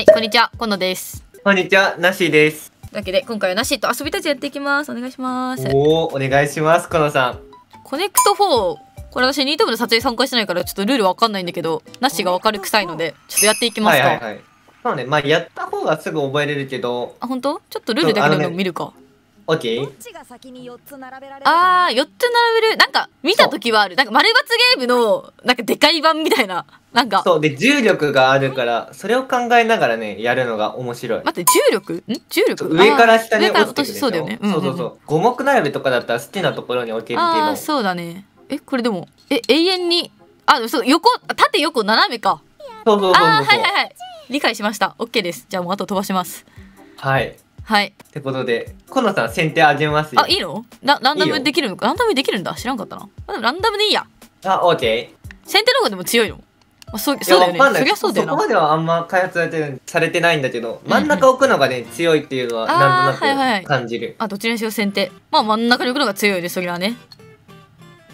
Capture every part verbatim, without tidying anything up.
はい、こんにちは、このです。こんにちは、なしです。というわけで、今回はなしと遊びたちやっていきます。お願いします。おお、お願いします、このさん。コネクトフォー、これ私ニート部の撮影参加してないから、ちょっとルールわかんないんだけど、なしがわかるくさいので、ちょっとやっていきますか。はいはいはい。そうね、まあ、やった方がすぐ覚えれるけど。あ、本当？ちょっとルールだけでも見るか。オッケー。ああ、よっつ並べる、なんか見た時はある、なんか丸抜ゲームのなんかでかい版みたいな、なんかそうで重力があるからそれを考えながらねやるのが面白い。待って、重力？ん？重力？上から下に落ちてくるでしょ。そうだよね。そうそうそう。五目並べとかだったら好きなところに置けるけど。ああ、そうだね。え、これでもえ永遠にあそう横縦横斜めか。そうそうそうそう。ああ、はいはいはい。理解しました。オッケーです。じゃあもうあと飛ばします。はい。はい。ってことで、このさん先手あげますよ。あ、いいの？ランダムできるのか？ランダムできるんだ。知らんかったな。あ、でもランダムでいいや。あ、オッケー。先手の方でも強いの？まあ、そそうだよね。そりゃそうだよな。そこまではあんま開発されてされてないんだけど、真ん中置くのがね強いっていうのはなんとなく感じる。あ、どちらにしろ先手。まあ真ん中に置くのが強いです。それはね。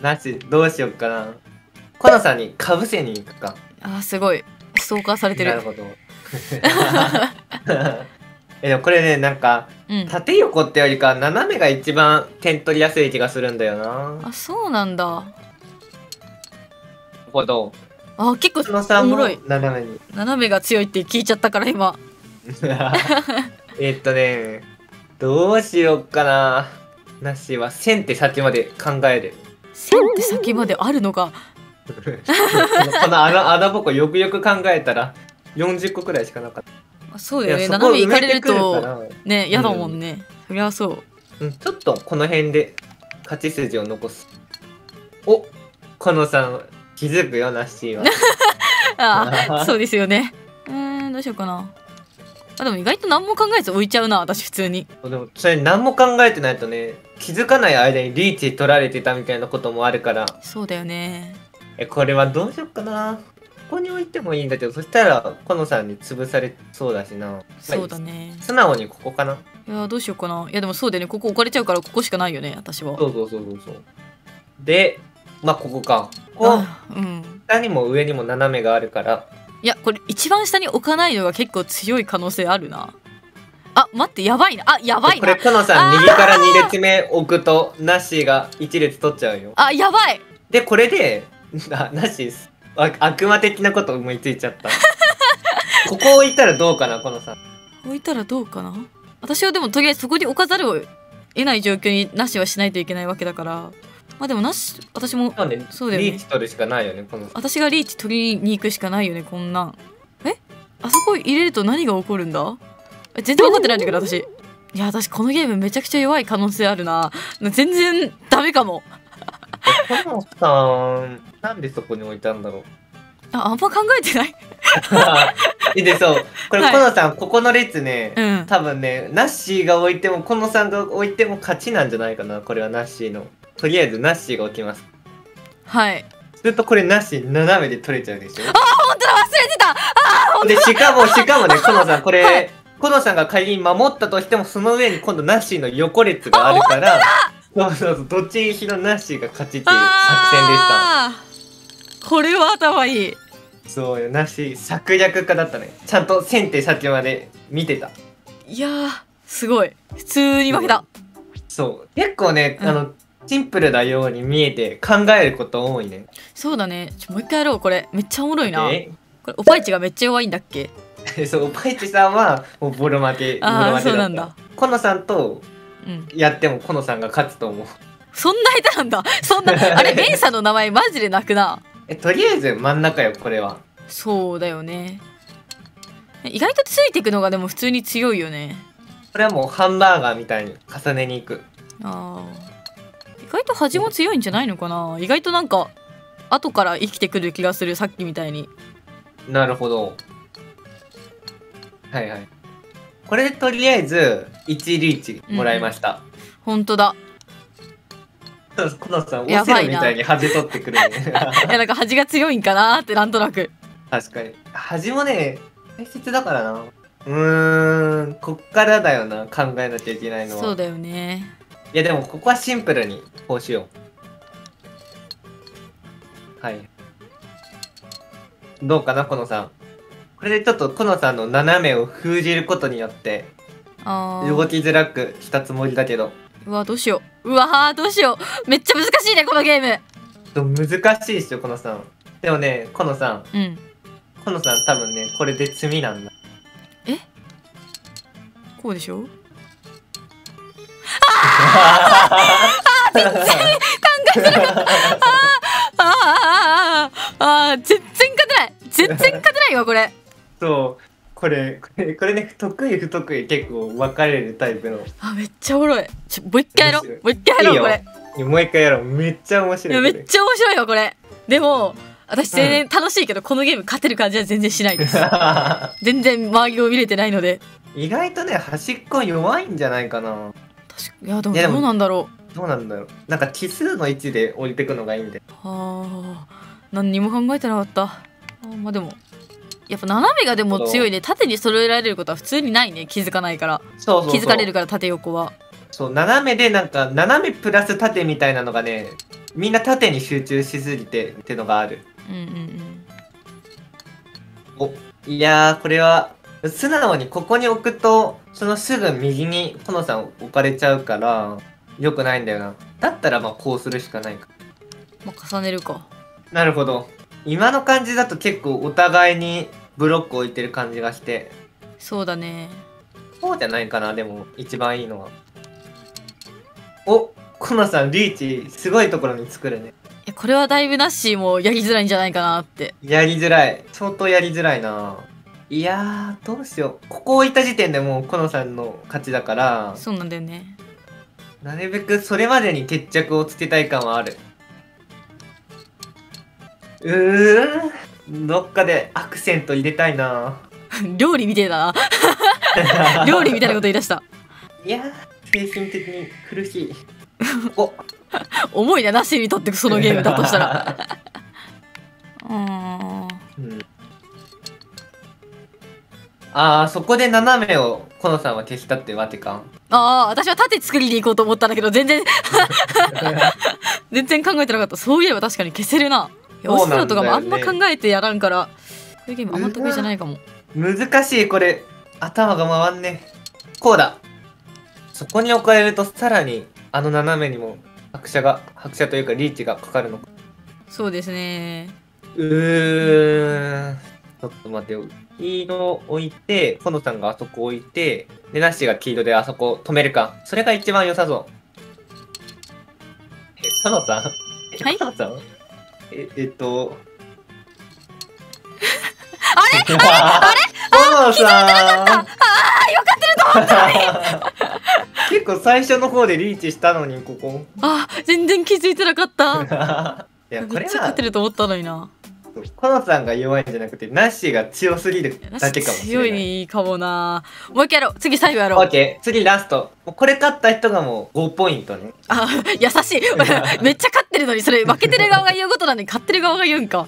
なし、どうしよっかな。このさんにかぶせに行くか。あ、すごい。ストーカーされてる。なるほど。え、でもこれね、なんか、うん、縦横ってよりか斜めが一番点取りやすい気がするんだよな。あ、そうなんだ。ほど。あ、結構おもろい。斜めに。斜めが強いって聞いちゃったから今。えっとね、どうしよっかな。なしは線って先まで考える。線って先まであるのか。この穴穴ぼこよくよく考えたらよんじゅっこくらいしかなかった。そうだよね。斜め行かれるとね、嫌だもんね。そりゃそう。うん、ちょっとこの辺で勝ち筋を残す。お、このさん気づくよなしは。あ、そうですよね。うん、どうしようかな。あ、でも意外と何も考えず置いちゃうな、私普通に。でもそれ何も考えてないとね、気づかない間にリーチ取られてたみたいなこともあるから。そうだよね。え、これはどうしようかな。ここに置いてもいいんだけど、そしたらこのさんに潰されそうだしな。そうだね。素直にここかな。いや、どうしようかな。いや、でもそうだよね。ここ置かれちゃうからここしかないよね、私は。そうそうそうそうそう。で、まあここか。こう、うん。下にも上にも斜めがあるから。いや、これ一番下に置かないのが結構強い可能性あるな。あ、待って、やばいな。あ、やばいな。これこのさん右からに列目置くとなしがいち列取っちゃうよ。あ、やばい。でこれでなしです。あ、悪魔的なこと思いついちゃった。ここ置いたらどうかな、このさん。置いたらどうかな。私はでもとりあえずそこに置かざるを得ない状況になしはしないといけないわけだから。まあでもなし、私もそうだよね。リーチ取るしかないよね、この。私がリーチ取りに行くしかないよね、こんなん。え？あそこ入れると何が起こるんだ？全然分かってないんだけど、私。いや、私このゲームめちゃくちゃ弱い可能性あるな。全然ダメかも。このさん、なんでそこに置いたんだろう。あ、あんま考えてない。で、そう、これ、このさん、ここの列ね、うん、多分ね、ナッシーが置いても、このさんが置いても勝ちなんじゃないかな、これはナッシーの。とりあえずナッシーが置きます。はい。すると、これナッシー斜めで取れちゃうでしょ。ああ、本当だ、忘れてた。ああ、本当だ。で、しかも、しかもね、このさん、これ。はい、このさんが仮に守ったとしても、その上に今度ナッシーの横列があるから。そうそうそう、どっちにしろナッシーが勝ちっていう作戦でした。これは頭いい。そうよ、ナッシー策略家だったね。ちゃんと先手先まで見てた。いやー、すごい。普通に負けた。そう、結構ね、うん、あのシンプルなように見えて考えること多いね。そうだね。ちょ、もう一回やろう。これめっちゃおもろいな。これおぱいちがめっちゃ弱いんだっけ？そう、おぱいちさんはもうボロ負け。ああ、そうなんだ。このさんと。うん、やってもこのさんが勝つと思う。そんな下手なんだ。そんなあれ、メイさんの名前マジでなくな。え、とりあえず真ん中よ、これは。そうだよね。意外とついていくのがでも普通に強いよね。これはもうハンバーガーみたいに重ねにいく。ああ、意外と端も強いんじゃないのかな。意外となんか後から生きてくる気がする、さっきみたいに。なるほど。はいはい。これでとりあえずいちリーチもらいました。うん、本当だ。このさん、オセロみたいに端取ってくるね。いや、なんか端が強いんかなーってなんとなく。確かに。端もね、大切だからな。うーん、こっからだよな、考えなきゃいけないのは。そうだよね。いや、でもここはシンプルにこうしよう。はい。どうかな、このさん。これでちょっとコノさんの斜めを封じることによって動きづらくしたつもりだけど、うわどうしよう、うわどうしよう、めっちゃ難しいねこのゲーム。難しいっしょコノさん。でもねコノさん、うん、コノさん多分ねこれで詰みなんだ。え、こうでしょ。ああ全然考えてなかった。あああ全然勝てない、全然勝てないわこれ。そうこれこれこれね得意不得意結構分かれるタイプの。あめっちゃおもろい。ちょもう一回やろう、もう一回やろうこれ。もう一回やろう、めっちゃ面白い。いやめっちゃ面白いわこれ。でも私全然楽しいけど、うん、このゲーム勝てる感じは全然しないです。全然周りを見れてないので。意外とね端っこ弱いんじゃないかな。確かいやでもどうなんだろう。どうなんだろう。なんか奇数の位置で降りてくのがいいんで。はあ何にも考えてなかった。あまあでも。やっぱ斜めがでも強いね。縦に揃えられることは普通にないね、気づかないから。そうそうそう気づかれるから縦横は。そう斜めでなんか斜めプラス縦みたいなのがね、みんな縦に集中しすぎてってのがある。うんうんうん。おいやーこれは素直にここに置くとそのすぐ右にコノさん置かれちゃうからよくないんだよな。だったらまあこうするしかないか。まあ重ねるか。なるほど。今の感じだと結構お互いにブロック置いてる感じがして。そうだね。そうじゃないかな。でも一番いいのはおコノさんリーチすごいところに作るね。いやこれはだいぶナッシーもやりづらいんじゃないかなって。やりづらい、相当やりづらいな。いやーどうしよう。ここ置いた時点でもうコノさんの勝ちだから。そうなんだよね。なるべくそれまでに決着をつけたい感はある。うーんどっかでアクセント入れたいな。料理みてえだな。料理みたいなこと言い出した。いや精神的に苦しい。お重いなナッシーにとってそのゲームだとしたら。ああそこで斜めをコノさんは消したってわけか。ああ私は縦作りに行こうと思ったんだけど全然全然考えてなかった。そういえば確かに消せるな。オスロとかもあんま考えてやらんから、こういうゲームあんま得意じゃないかも。難しいこれ。頭が回んね。こうだ。そこに置かれるとさらにあの斜めにも拍車が拍車というかリーチがかかるのか。そうですね。うーん。ちょっと待ってよ。黄色置いて、コノさんがあそこ置いて、でナッシーが黄色であそこ止めるか。それが一番良さそう。え、コノさん。はい。コノさん。え、えっとあれあれあれあー気づいてなかった。ああよかったと思った。結構最初の方でリーチしたのにここあ全然気づいてなかった。いやこれは勝てると思ったのにな。コノさんが弱いんじゃなくてナッシーが強すぎるだけかもしれない。強いかもな。もう一回やろう。次最後やろう。オッケー次ラスト。これ勝った人がもうごポイントね。あ優しい。めっちゃ勝ってるのにそれ負けてる側が言うことなのに勝ってる側が言うんか。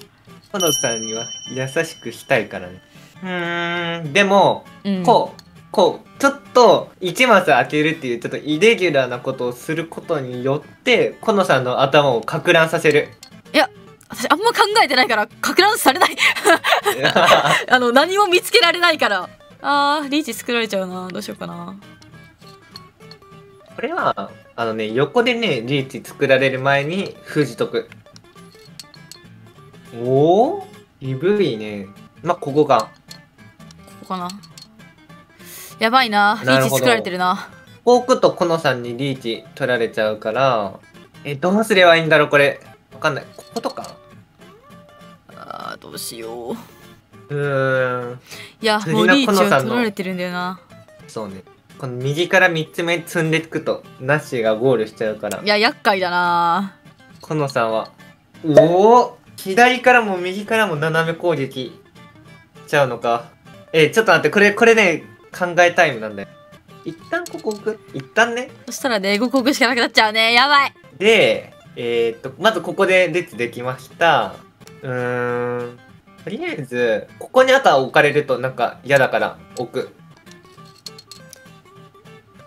コノさんには優しくしたいからね。うんでも、うん、こうこうちょっといちマス開けるっていうちょっとイレギュラーなことをすることによってコノさんの頭をかく乱させる。いや私あんま考えてないからかく乱されない。あの何も見つけられないから。あーリーチ作られちゃうな。どうしようかな。これはあのね横でねリーチ作られる前に封じとく。おお鈍いね。まあここかここかな。やばいなリーチ作られてるな。フォークとコノさんにリーチ取られちゃうから、えどうすればいいんだろうこれ。わかんない。こことか。ああどうしよう。うん。いやもうリーチを取られてるんだよな。そうね。この右から三つ目積んでいくとナッシーがゴールしちゃうから。いや厄介だな。コノさんはおお左からも右からも斜め攻撃しちゃうのか。えー、ちょっと待ってこれこれね考えタイムなんだよ。一旦ここ置く。一旦ね。そしたらねごこ置くしかなくなっちゃうね。やばい。で。えっとまずここで列できました。うーんとりあえずここに赤を置かれるとなんか嫌だから置く。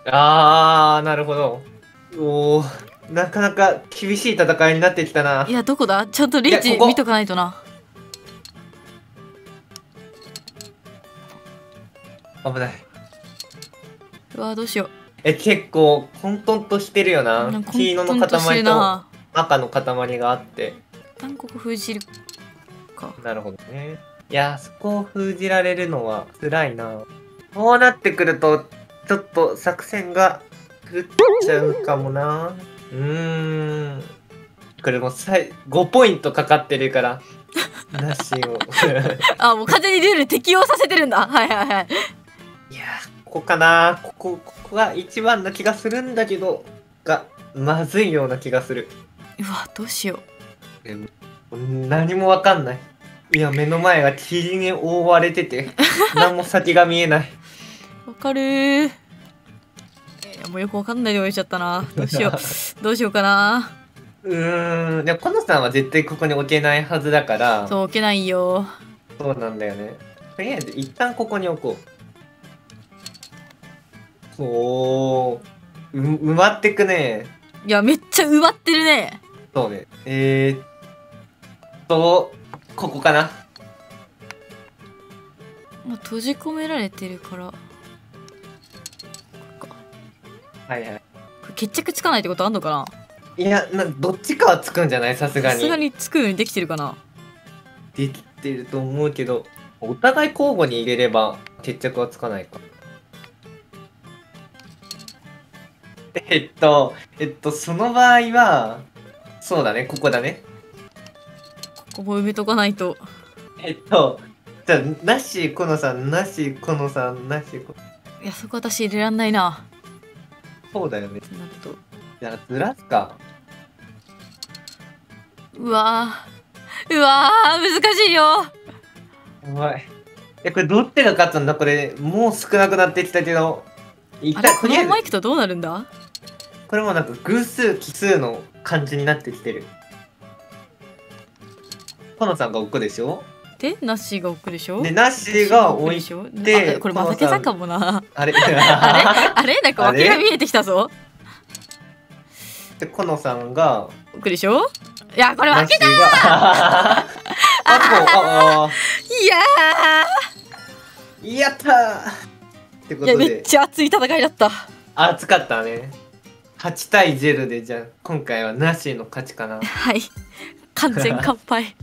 あーなるほど。おーなかなか厳しい戦いになってきたな。いやどこだちょっとリーチ見とかないとな。危ない。うわ、どうしよう。え、結構混沌としてるよな。黄色の塊と赤の塊があって。韓国封じるか。なるほどね。いや、そこを封じられるのは辛いな。こうなってくると、ちょっと作戦が狂っちゃうかもな。うーん。これもさいごポイントかかってるから。なしを。あ、もう完全にルール適用させてるんだ。はいはいはい。いや、ここかな。ここ、ここが一番な気がするんだけど、が、まずいような気がする。うわ、どうしよう。でも何もわかんない。いや、目の前が霧に覆われてて、何も先が見えない。わかるー。いや、もうよくわかんないで終わっちゃったな。どうしよう。どうしようかな。うーん、でもこのさんは絶対ここに置けないはずだから。そう、置けないよ。そうなんだよね。とりあえず一旦ここに置こう。おー、う埋まってくね。いや、めっちゃ埋まってるね。そうね。えーっとここかな。もう閉じ込められてるからここか。はいはい。これ決着つかないってことあんのかな。いや、などっちかはつくんじゃない。さすがにさすがにつくようにできてるかな。できてると思うけど、お互い交互に入れれば決着はつかないか。えっとえっとその場合はそうだね、ここだね。ここも埋めとかないと。えっとじゃあなしこのさん、なしこのさん、なしこ。いや、そこ私入れらんないな。そうだよね。なるとじゃあずらすか。うわーうわー、難しいよ。うまい。え、これどっちが勝つんだ。これもう少なくなってきたけど、一旦このマイクとどうなるんだ。これもなんか偶数奇数の感じになってきてる。このさんが置くでしょ。で、ナッシーが置くでしょ。で、ナッシーが置いて、これまさけさかもな。あれあれあれ、なんかわけが見えてきたぞ。で、このさんが置くでしょ。いや、これ負けたー。ああ、いやー、やったー。ってことで、めっちゃ熱い戦いだった。熱かったね。はちたいゼロで、じゃあ今回はナッシーの勝ちかな。はい、完全完敗。